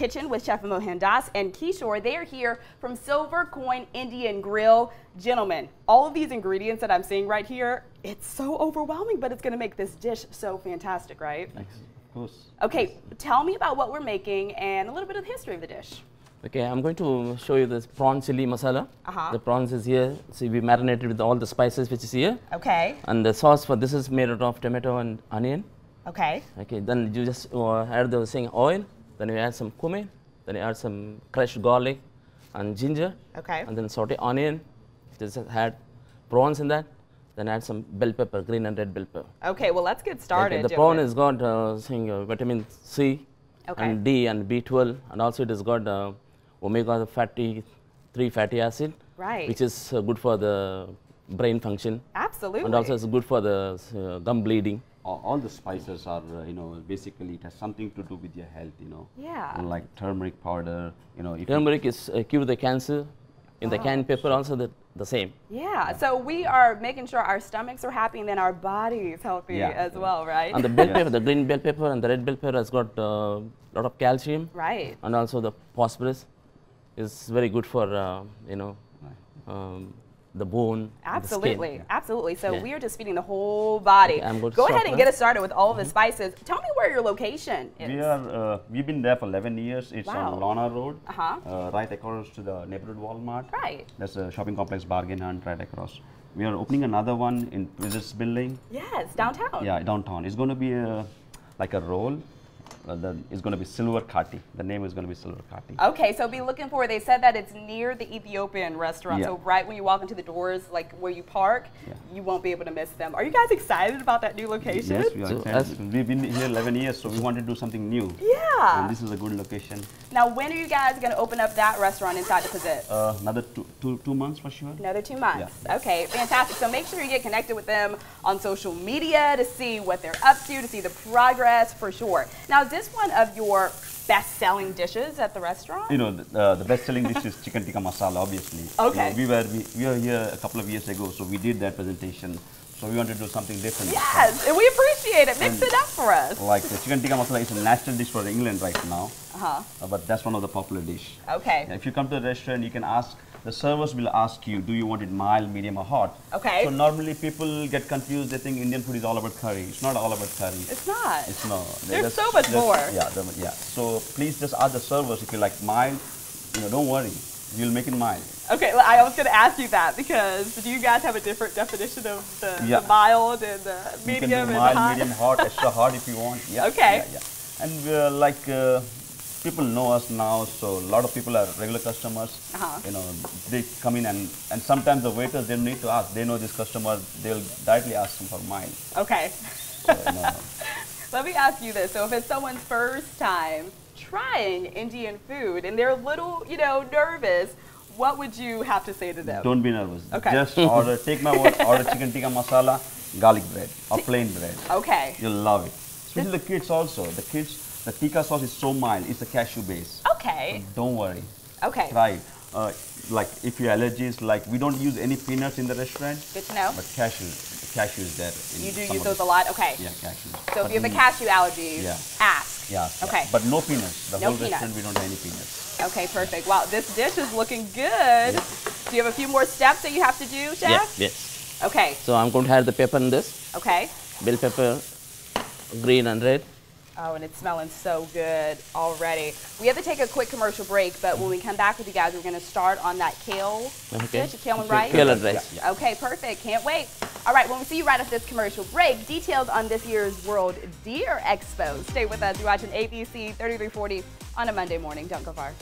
Kitchen with Chef Mohandas and Kishore. They are here from Silver Coin Indian Grill. Gentlemen, all of these ingredients that I'm seeing right here, it's so overwhelming, but it's going to make this dish so fantastic, right? Thanks. Of course. Okay, tell me about what we're making and a little bit of the history of the dish. Okay, I'm going to show you this prawn chili masala. The prawns is here. See, we marinated with all the spices which is here. Okay. And the sauce for this is made out of tomato and onion. Okay. Okay, then you just add the same oil, then you add some cumin, then you add some crushed garlic and ginger. Okay. And then saute onion, just add prawns in that, then add some bell pepper, green and red bell pepper. Okay, well let's get started. Okay, the prawn has got vitamin C and D and B12, and also it has got omega fatty, 3 fatty acid, which is good for the brain function. Absolutely. And also it's good for the gum bleeding. All the spices are, basically it has something to do with your health, Yeah. And like turmeric powder, Turmeric is cure the cancer. In the canned pepper also the same. Yeah, so we are making sure our stomachs are happy and then our body is healthy as well, right? And the bell pepper, the green bell pepper and the red bell pepper has got a lot of calcium. Right. And also the phosphorus is very good for, the bone. Absolutely, the absolutely. So we are just feeding the whole body. Okay, go ahead and get us started with all of the spices. Tell me where your location is. We are, we've been there for 11 years. It's on Lorna Road, right across to the neighborhood Walmart. Right. There's a shopping complex Bargain Hunt right across. We are opening another one in this building. Yes, downtown. Yeah, downtown. It's going to be like a roll. It's going to be Silver Kati. The name is going to be Silver Kati. Okay, so be looking for. They said that it's near the Ethiopian restaurant. So right when you walk into the doors, like where you park, you won't be able to miss them. Are you guys excited about that new location? Yes, we are excited. We've been here 11 years, so we want to do something new. Yeah. And this is a good location. Now, when are you guys going to open up that restaurant inside the Pazit? Another two months for sure. Another 2 months. Yeah. Okay, fantastic. So make sure you get connected with them on social media to see what they're up to see the progress for sure. Now, is this one of your best-selling dishes at the restaurant? You know, the best-selling dish is chicken tikka masala, obviously. Okay. You know, we were here a couple of years ago, so we did that presentation. So we wanted to do something different. Yes, and we appreciate it. Mix it up for us. Like the chicken tikka masala is a national dish for England right now. But that's one of the popular dish. Okay. If you come to the restaurant, you can ask. The servers will ask you, do you want it mild, medium, or hot? Okay. So normally people get confused. They think Indian food is all about curry. It's not all about curry. It's not. It's not. There's so much more. Yeah. So please just ask the servers if you like mild. You know, don't worry. You'll make it mild. Okay, well, I was going to ask you that because do you guys have a different definition of the mild and the medium and mild, hot? Medium, hot, extra hot if you want. Yeah. Okay. Yeah, yeah. And like. People know us now, so a lot of people are regular customers. You know, they come in and sometimes the waiters, they need to ask. They know this customer, they'll directly ask them for mine. Okay. So, let me ask you this. So if it's someone's first time trying Indian food and they're a little, nervous, what would you have to say to them? Don't be nervous. Okay. Just order, take my word, order chicken tikka masala, garlic bread or plain bread. Okay. You'll love it. Especially the kids also. The kids. The tikka sauce is so mild, it's a cashew base. Okay. So don't worry. Okay. Try it. Like if you're allergies, like we don't use any peanuts in the restaurant. Good to know. But cashew is there. You do use those a lot? Okay. Yeah, cashew. So if you have a cashew allergy, ask. Yeah. Okay. But no peanuts. The whole restaurant, we don't have any peanuts. Okay, perfect. Wow, this dish is looking good. Yes. Do you have a few more steps that you have to do, Chef? Yes. Yes. Okay. So I'm going to add the pepper in this. Okay. Bell pepper, green and red. Oh, and it's smelling so good already. We have to take a quick commercial break, but when we come back with you guys, we're going to start on that kale dish, kale and rice. Kale and rice. Yeah. Okay, perfect. Can't wait. All right, when we see you right after this commercial break, details on this year's World Deer Expo. Stay with us. You're watching ABC 33/40 on a Monday morning. Don't go far.